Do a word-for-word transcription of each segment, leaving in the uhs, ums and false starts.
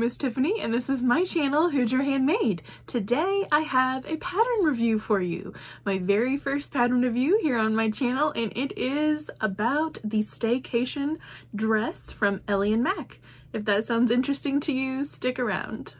name is Tiffany and this is my channel, Hoosier Handmade. Today I have a pattern review for you. My very first pattern review here on my channel, and it is about the staycation dress from Ellie and Mac. If that sounds interesting to you, stick around.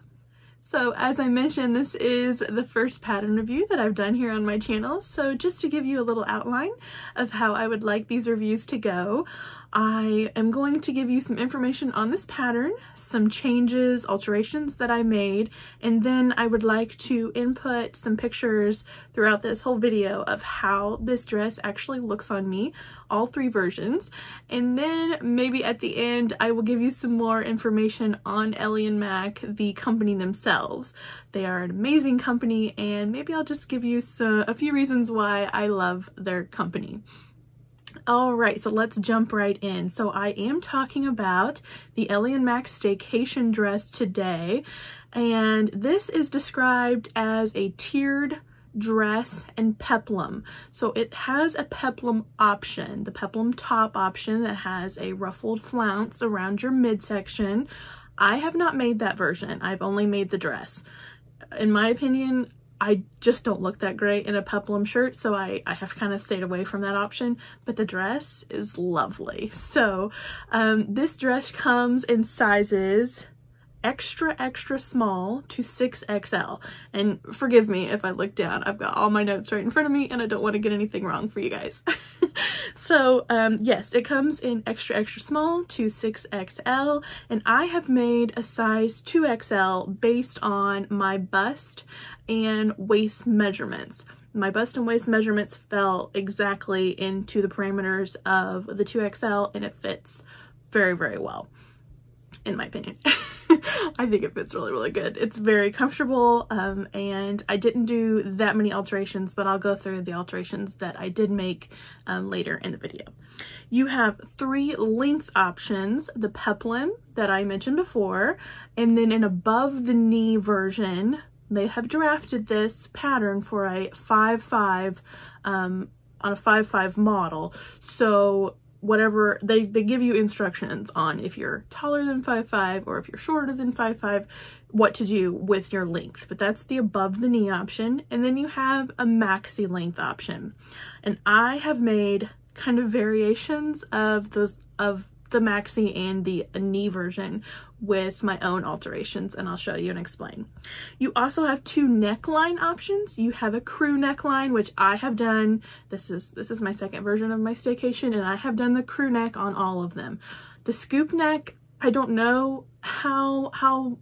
So as I mentioned, this is the first pattern review that I've done here on my channel. So just to give you a little outline of how I would like these reviews to go, I am going to give you some information on this pattern, some changes, alterations that I made, and then I would like to input some pictures throughout this whole video of how this dress actually looks on me, all three versions. And then maybe at the end, I will give you some more information on Ellie and Mac, the company themselves. They are an amazing company, and maybe I'll just give you some, a few reasons why I love their company. Alright, so let's jump right in. So I am talking about the Ellie and Mac staycation dress today, and this is described as a tiered dress and peplum. So it has a peplum option, the peplum top option that has a ruffled flounce around your midsection. I have not made that version. I've only made the dress. In my opinion, I just don't look that great in a peplum shirt, so I, I have kind of stayed away from that option, but the dress is lovely. So um, this dress comes in sizes extra extra small to six X L, and forgive me if I look down, I've got all my notes right in front of me and I don't want to get anything wrong for you guys. So um, yes, it comes in extra extra small to six X L, and I have made a size two X L based on my bust and waist measurements. My bust and waist measurements fell exactly into the parameters of the two X L, and it fits very very well in my opinion. I think it fits really, really good. It's very comfortable, um, and I didn't do that many alterations, but I'll go through the alterations that I did make um, later in the video. You have three length options, the peplum that I mentioned before, and then an above the knee version. They have drafted this pattern for a five five, um, on a five five model, so whatever they, they give you instructions on if you're taller than five five or if you're shorter than five five, what to do with your length. But that's the above the knee option. And then you have a maxi length option, and I have made kind of variations of those, of the maxi and the knee version with my own alterations, and I'll show you and explain. You also have two neckline options. You have a crew neckline, which I have done. This is this is my second version of my staycation, and I have done the crew neck on all of them. The scoop neck, I don't know how how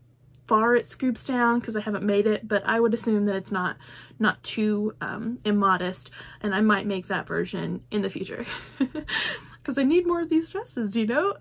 far it scoops down because I haven't made it, but I would assume that it's not not too um, immodest, and I might make that version in the future. Because I need more of these dresses, you know?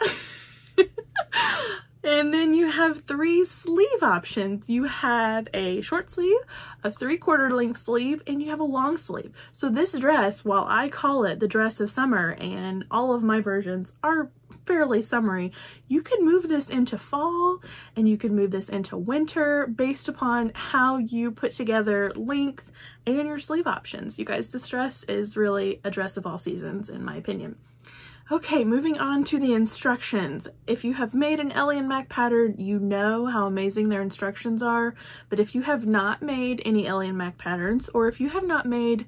And then you have three sleeve options. You have a short sleeve, a three-quarter length sleeve, and you have a long sleeve. So this dress, while I call it the dress of summer, and all of my versions are fairly summery, you could move this into fall and you could move this into winter based upon how you put together length and your sleeve options. You guys, this dress is really a dress of all seasons in my opinion. Okay, moving on to the instructions. If you have made an Ellie and Mac pattern, you know how amazing their instructions are, but if you have not made any Ellie and Mac patterns, or if you have not made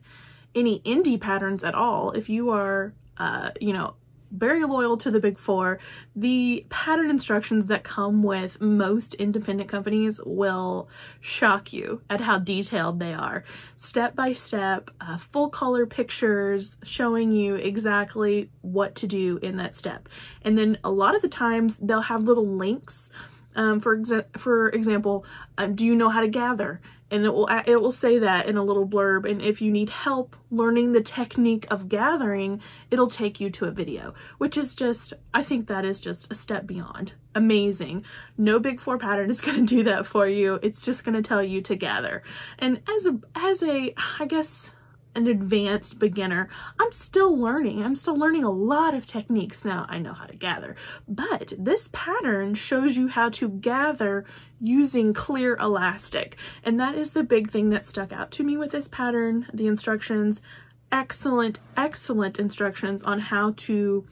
any indie patterns at all, if you are, uh, you know, very loyal to the big four, the pattern instructions that come with most independent companies will shock you at how detailed they are. Step by step, uh, full color pictures showing you exactly what to do in that step. And then a lot of the times they'll have little links. Um, for, exa for example, um, do you know how to gather? And it will, it will say that in a little blurb, and if you need help learning the technique of gathering, it'll take you to a video, which is just, I think that is just a step beyond. Amazing. No big four pattern is going to do that for you. It's just going to tell you to gather. And as a, as a, I guess, an advanced beginner, I'm still learning. I'm still learning a lot of techniques. Now I know how to gather, but this pattern shows you how to gather using clear elastic. And that is the big thing that stuck out to me with this pattern, the instructions. Excellent, excellent instructions on how to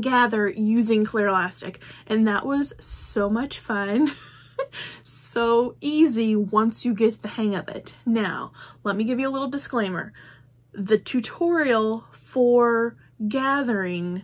gather using clear elastic. And that was so much fun. so easy once you get the hang of it. Now, let me give you a little disclaimer. The tutorial for gathering,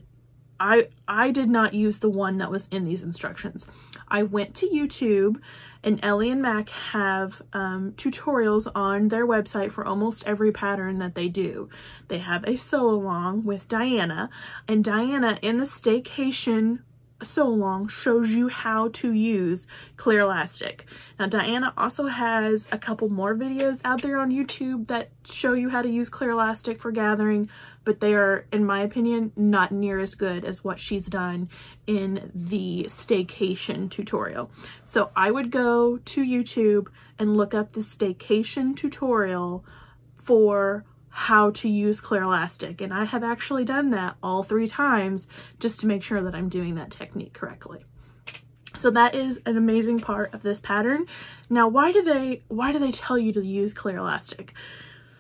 I, I did not use the one that was in these instructions. I went to YouTube, and Ellie and Mac have um, tutorials on their website for almost every pattern that they do. They have a sew along with Diana, and Diana in the staycation sew along shows you how to use clear elastic. Now Diana also has a couple more videos out there on YouTube that show you how to use clear elastic for gathering, but they are, in my opinion, not near as good as what she's done in the staycation tutorial. So I would go to YouTube and look up the staycation tutorial for how to use clear elastic, and I have actually done that all three times just to make sure that I'm doing that technique correctly. So that is an amazing part of this pattern. Now, why do they why do they tell you to use clear elastic?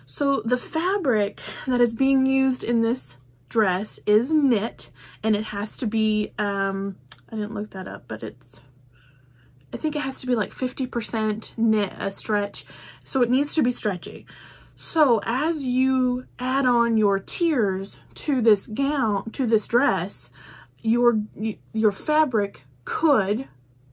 So the fabric that is being used in this dress is knit, and it has to be um I didn't look that up, but it's I think it has to be like fifty percent knit, a stretch, so it needs to be stretchy. So as you add on your tiers to this gown, to this dress, your your fabric could,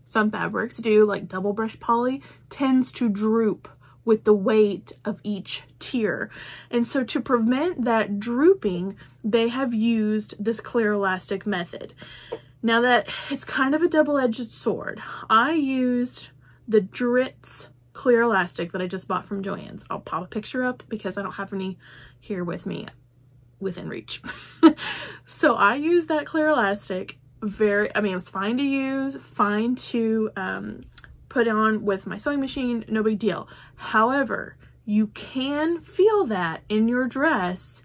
some fabrics do, like double brush poly, tends to droop with the weight of each tier. And so to prevent that drooping, they have used this clear elastic method. Now that, it's kind of a double-edged sword. I used the Dritz clear elastic that I just bought from Joann's. I'll pop a picture up because I don't have any here with me within reach. So I used that clear elastic. Very, I mean, it was fine to use, fine to um, put on with my sewing machine, no big deal. However, you can feel that in your dress,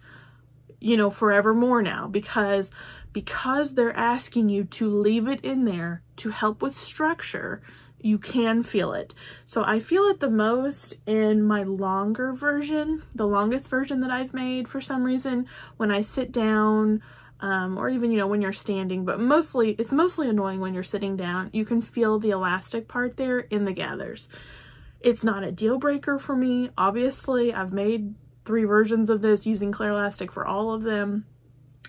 you know, forever more now, because because they're asking you to leave it in there to help with structure. You can feel it. So I feel it the most in my longer version, the longest version that I've made for some reason, when I sit down, um, or even, you know, when you're standing, but mostly, it's mostly annoying when you're sitting down. You can feel the elastic part there in the gathers. It's not a deal breaker for me. Obviously, I've made three versions of this using clear elastic for all of them,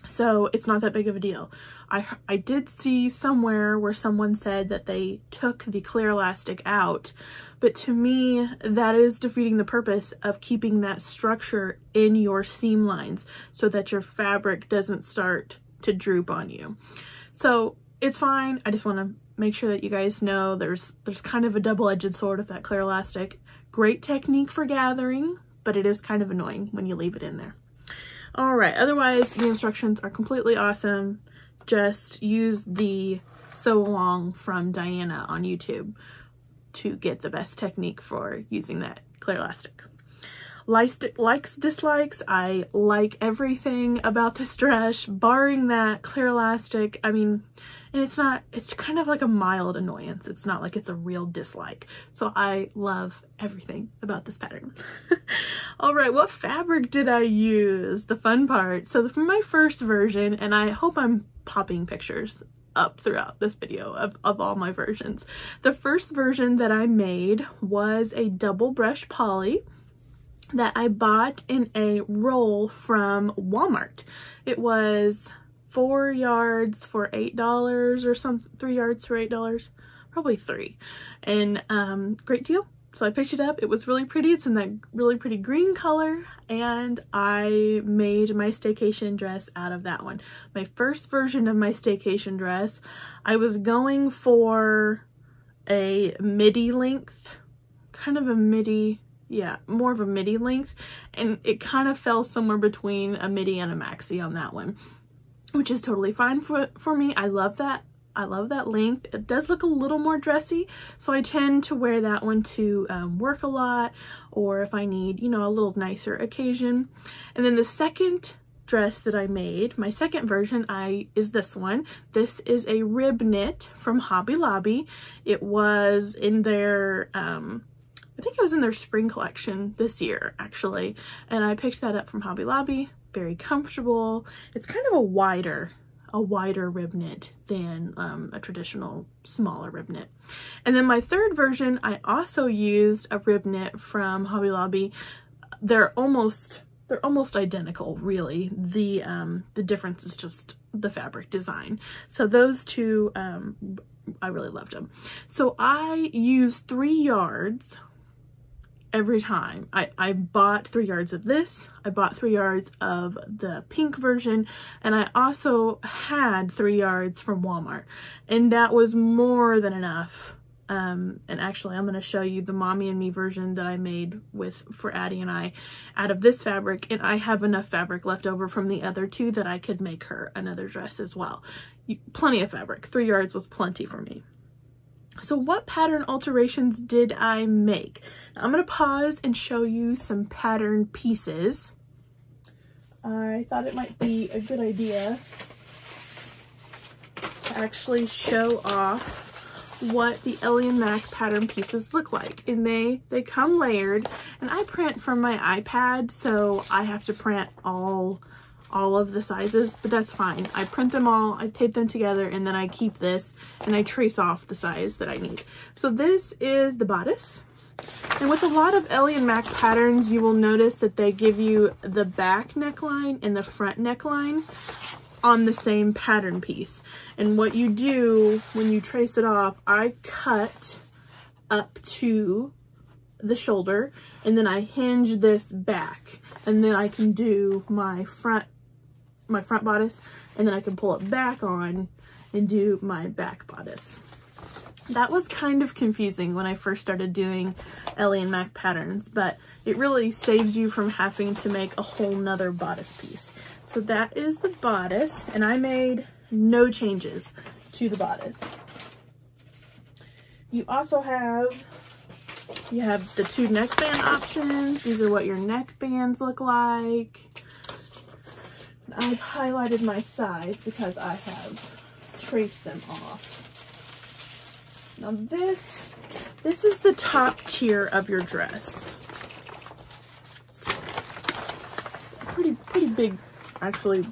so it's not that big of a deal. I, I did see somewhere where someone said that they took the clear elastic out, but to me, that is defeating the purpose of keeping that structure in your seam lines so that your fabric doesn't start to droop on you. So it's fine. I just want to make sure that you guys know there's, there's kind of a double-edged sword with that clear elastic. Great technique for gathering, but it is kind of annoying when you leave it in there. All right, otherwise the instructions are completely awesome. Just use the sew along from Diana on YouTube to get the best technique for using that clear elastic. Likes, dislikes, I like everything about this dress, barring that clear elastic. I mean, and it's not, it's kind of like a mild annoyance. It's not like it's a real dislike. So I love everything about this pattern. All right, what fabric did I use? The fun part. So for my first version, and I hope I'm popping pictures up throughout this video of, of all my versions. The first version that I made was a double brush poly that I bought in a roll from Walmart. It was four yards for eight dollars or some three yards for eight dollars, probably three. And um, great deal. So I picked it up. It was really pretty. It's in that really pretty green color. And I made my staycation dress out of that one. My first version of my staycation dress, I was going for a midi length, kind of a midi, yeah, more of a midi length. And it kind of fell somewhere between a midi and a maxi on that one, which is totally fine for, for me. I love that. I love that length. It does look a little more dressy, so I tend to wear that one to um, work a lot, or if I need, you know, a little nicer occasion. And then the second dress that I made, my second version, I is this one. This is a rib knit from Hobby Lobby. It was in their, um, I think it was in their spring collection this year, actually. And I picked that up from Hobby Lobby. Very comfortable. It's kind of a wider a wider rib knit than um, a traditional smaller rib knit. And then my third version, I also used a rib knit from Hobby Lobby. They're almost they're almost identical, really. The um, the difference is just the fabric design. So those two, um, I really loved them. So I used three yards every time. I, I bought three yards of this, I bought three yards of the pink version, and I also had three yards from Walmart. And that was more than enough. Um, and actually I'm going to show you the Mommy and Me version that I made with for Addie and I out of this fabric, and I have enough fabric left over from the other two that I could make her another dress as well. You, plenty of fabric. Three yards was plenty for me. So what pattern alterations did I make? Now I'm going to pause and show you some pattern pieces. I thought it might be a good idea to actually show off what the Ellie and Mac pattern pieces look like. And they, they come layered, and I print from my iPad, so I have to print all, all of the sizes, but that's fine. I print them all, I tape them together, and then I keep this and I trace off the size that I need. So this is the bodice. And with a lot of Ellie and Mac patterns, you will notice that they give you the back neckline and the front neckline on the same pattern piece. And what you do when you trace it off, I cut up to the shoulder and then I hinge this back, and then I can do my front my front bodice, and then I can pull it back on and do my back bodice. That was kind of confusing when I first started doing Ellie and Mac patterns, but it really saves you from having to make a whole nother bodice piece. So that is the bodice, and I made no changes to the bodice. You also have, you have the two neckband options. These are what your neckbands look like. I've highlighted my size because I have traced them off. Now this, this is the top tier of your dress. It's a pretty, pretty big, actually,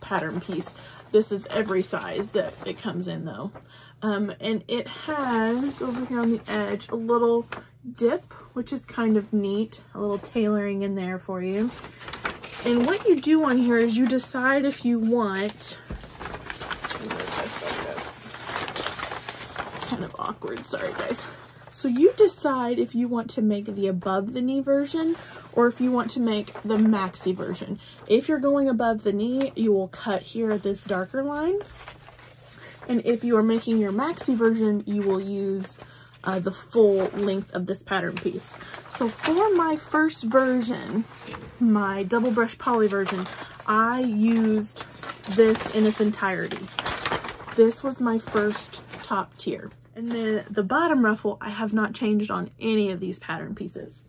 pattern piece. This is every size that it comes in, though. Um, and it has, over here on the edge, a little dip, which is kind of neat. A little tailoring in there for you. And what you do on here is you decide if you want... kind of awkward, sorry guys. So you decide if you want to make the above the knee version or if you want to make the maxi version. If you're going above the knee, you will cut here this darker line, and if you are making your maxi version, you will use uh, the full length of this pattern piece. So for my first version, my double brush poly version, I used this in its entirety. This was my first top tier. And then the bottom ruffle, I have not changed on any of these pattern pieces.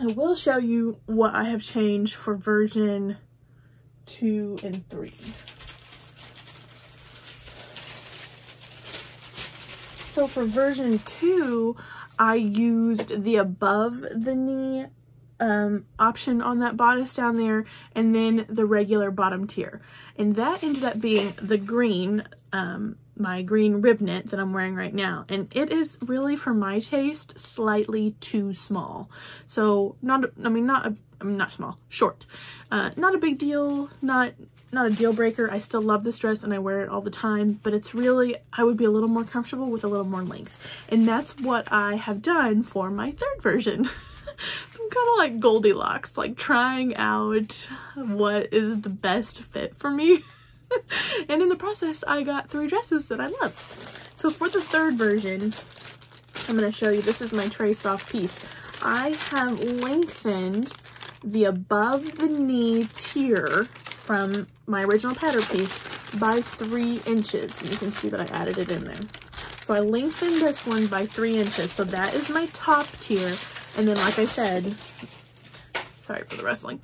I will show you what I have changed for version two and three. So for version two, I used the above the knee um, option on that bodice down there, and then the regular bottom tier. And that ended up being the green, um, my green rib knit that I'm wearing right now, and it is really, for my taste, slightly too small. So not, I mean, not, a, I mean, not small, short. Uh, not a big deal, not, not a deal breaker. I still love this dress and I wear it all the time, but it's really, I would be a little more comfortable with a little more length. And that's what I have done for my third version. So I'm kind of like Goldilocks, like trying out what is the best fit for me. And in the process, I got three dresses that I love. So for the third version, I'm going to show you, this is my traced off piece. I have lengthened the above the knee tier from my original pattern piece by three inches. And you can see that I added it in there. So I lengthened this one by three inches. So that is my top tier. And then, like I said, sorry for the wrestling.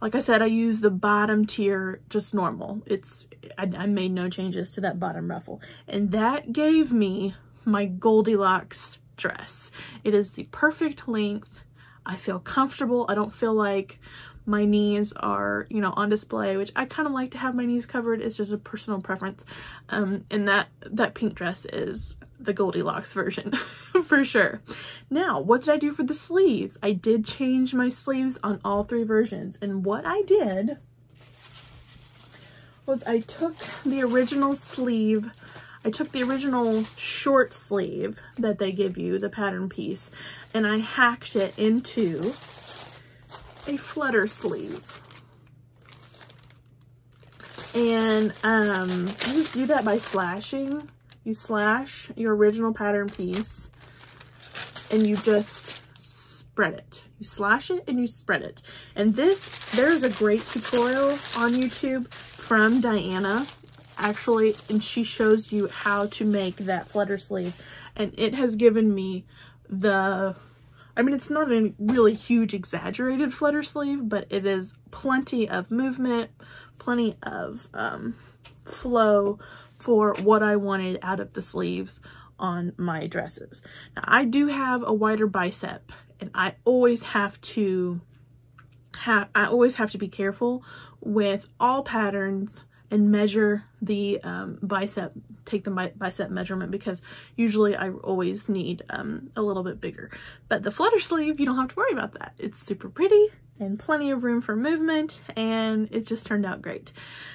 Like I said, I use the bottom tier just normal. It's I, I made no changes to that bottom ruffle. And that gave me my Goldilocks dress. It is the perfect length. I feel comfortable. I don't feel like my knees are, you know, on display, which I kind of like to have my knees covered. It's just a personal preference. Um, and that, that pink dress is the Goldilocks version for sure. Now, what did I do for the sleeves? I did change my sleeves on all three versions. And what I did was I took the original sleeve, I took the original short sleeve that they give you, the pattern piece, and I hacked it into a flutter sleeve. And um, you just do that by slashing. You slash your original pattern piece and you just spread it. You slash it and you spread it. And this, there's a great tutorial on YouTube from Diana, actually, and she shows you how to make that flutter sleeve. And it has given me the, I mean, it's not a really huge exaggerated flutter sleeve, but it is plenty of movement, plenty of um, flow for what I wanted out of the sleeves on my dresses. Now, I do have a wider bicep, and I always have to have, I always have to be careful with all patterns and measure the um, bicep, take the bi bicep measurement, because usually I always need um, a little bit bigger. But the flutter sleeve, you don't have to worry about that. It's super pretty and plenty of room for movement, and it just turned out great.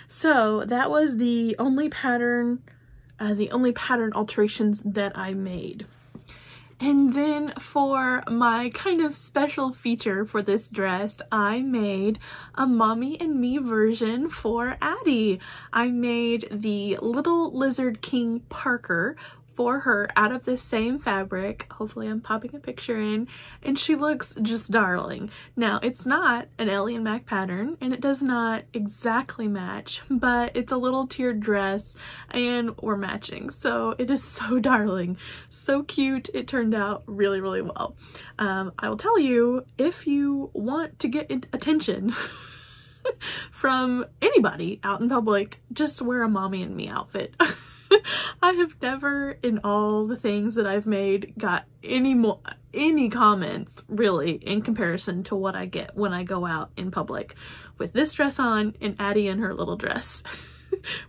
So that was the only pattern, uh, the only pattern alterations that I made. And then for my kind of special feature for this dress, I made a mommy and me version for Addie. I made the Little Lizard King Parker for her out of this same fabric. Hopefully I'm popping a picture in, and she looks just darling. Now, it's not an Ellie and Mac pattern, and it does not exactly match, but it's a little tiered dress and we're matching, so it is so darling, so cute. It turned out really, really well. um, I will tell you, if you want to get attention from anybody out in public, just wear a mommy and me outfit. I have never, in all the things that I've made, got any more any comments really in comparison to what I get when I go out in public with this dress on and Addie in her little dress.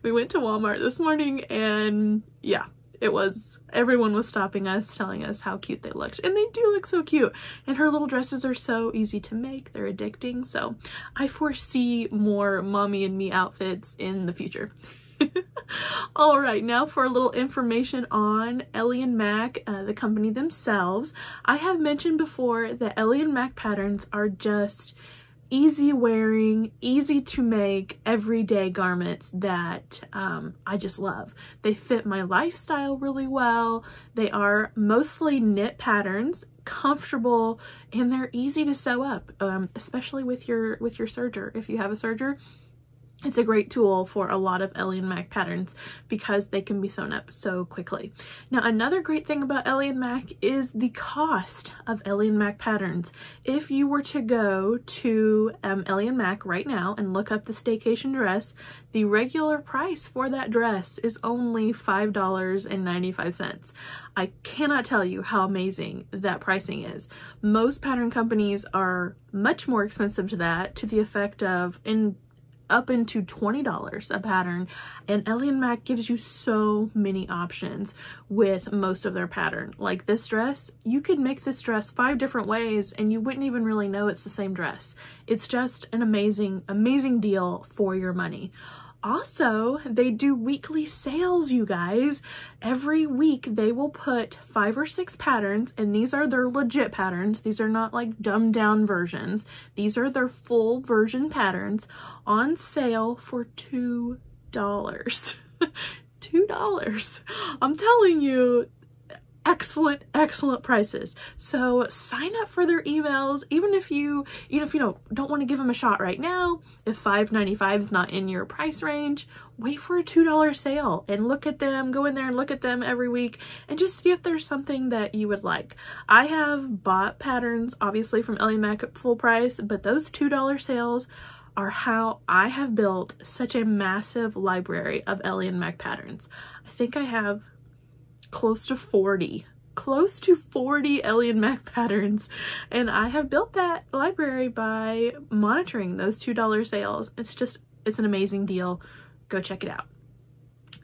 We went to Walmart this morning, and yeah, it was, everyone was stopping us, telling us how cute they looked, and they do look so cute. And her little dresses are so easy to make, they're addicting, so I foresee more mommy and me outfits in the future. All right, now for a little information on Ellie and Mac, uh, the company themselves. I have mentioned before that Ellie and Mac patterns are just easy wearing, easy to make, everyday garments that um, I just love. They fit my lifestyle really well. They are mostly knit patterns, comfortable, and they're easy to sew up, um, especially with your with your serger. If you have a serger, it's a great tool for a lot of Ellie and Mac patterns because they can be sewn up so quickly. Now, another great thing about Ellie and Mac is the cost of Ellie and Mac patterns. If you were to go to um, Ellie and Mac right now and look up the staycation dress, the regular price for that dress is only five dollars and ninety-five cents. I cannot tell you how amazing that pricing is. Most pattern companies are much more expensive to that, to the effect of in up into twenty dollars a pattern, and Ellie and Mac gives you so many options with most of their pattern. Like this dress, you could make this dress five different ways and you wouldn't even really know it's the same dress. It's just an amazing, amazing deal for your money. Also, they do weekly sales, you guys. Every week they will put five or six patterns, and these are their legit patterns. These are not like dumbed down versions. These are their full version patterns on sale for two dollars. two dollars. I'm telling you, excellent, excellent prices. So sign up for their emails, even if you, you know, if you don't, don't want to give them a shot right now. If five ninety-five is not in your price range, wait for a two dollar sale and look at them, go in there and look at them every week and just see if there's something that you would like. I have bought patterns, obviously, from Ellie and Mac at full price, but those two dollar sales are how I have built such a massive library of Ellie and Mac patterns. I think I have close to forty close to forty Ellie and Mac patterns, and I have built that library by monitoring those two dollar sales. It's just, it's an amazing deal. Go check it out.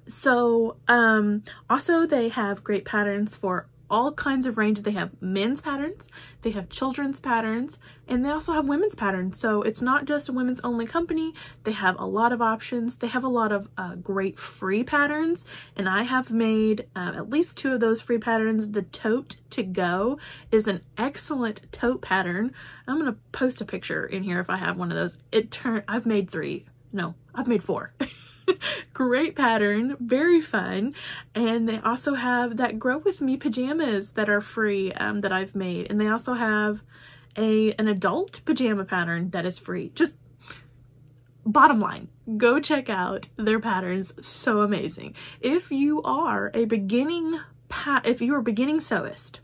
So um, also they have great patterns for all kinds of range. They have men's patterns, they have children's patterns, and they also have women's patterns. So it's not just a women's only company. They have a lot of options. They have a lot of uh, great free patterns, and I have made uh, at least two of those free patterns. The Tote to Go is an excellent tote pattern. I'm gonna post a picture in here if I have one of those. It turned, I've made three, no, I've made four. Great pattern, very fun. And they also have that Grow With Me pajamas that are free um, that I've made. And they also have a an adult pajama pattern that is free. Just bottom line, go check out their patterns. So amazing. If you are a beginning, if you are a beginning sewist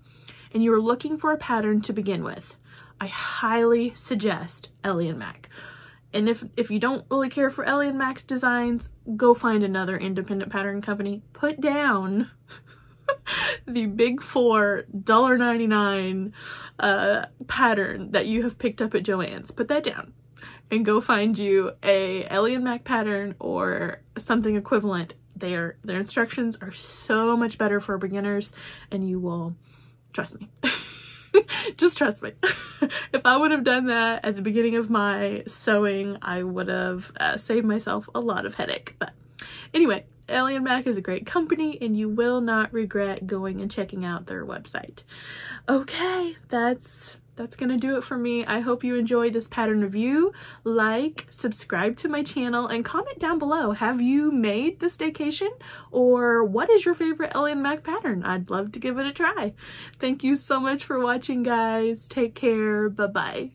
and you're looking for a pattern to begin with, I highly suggest Ellie and Mac. And if, if you don't really care for Ellie and Mac's designs, go find another independent pattern company. Put down the big four one ninety-nine uh, pattern that you have picked up at Joann's. Put that down and go find you a Ellie and Mac pattern or something equivalent. Their, their instructions are so much better for beginners, and you will, trust me. Just trust me. If I would have done that at the beginning of my sewing, I would have uh, saved myself a lot of headache. But anyway, Ellie and Mac is a great company, and you will not regret going and checking out their website. Okay, that's that's gonna do it for me. I hope you enjoyed this pattern review. Like, subscribe to my channel, and comment down below. Have you made this staycation, or what is your favorite Ellie and Mac pattern? I'd love to give it a try. Thank you so much for watching, guys. Take care. Bye-bye.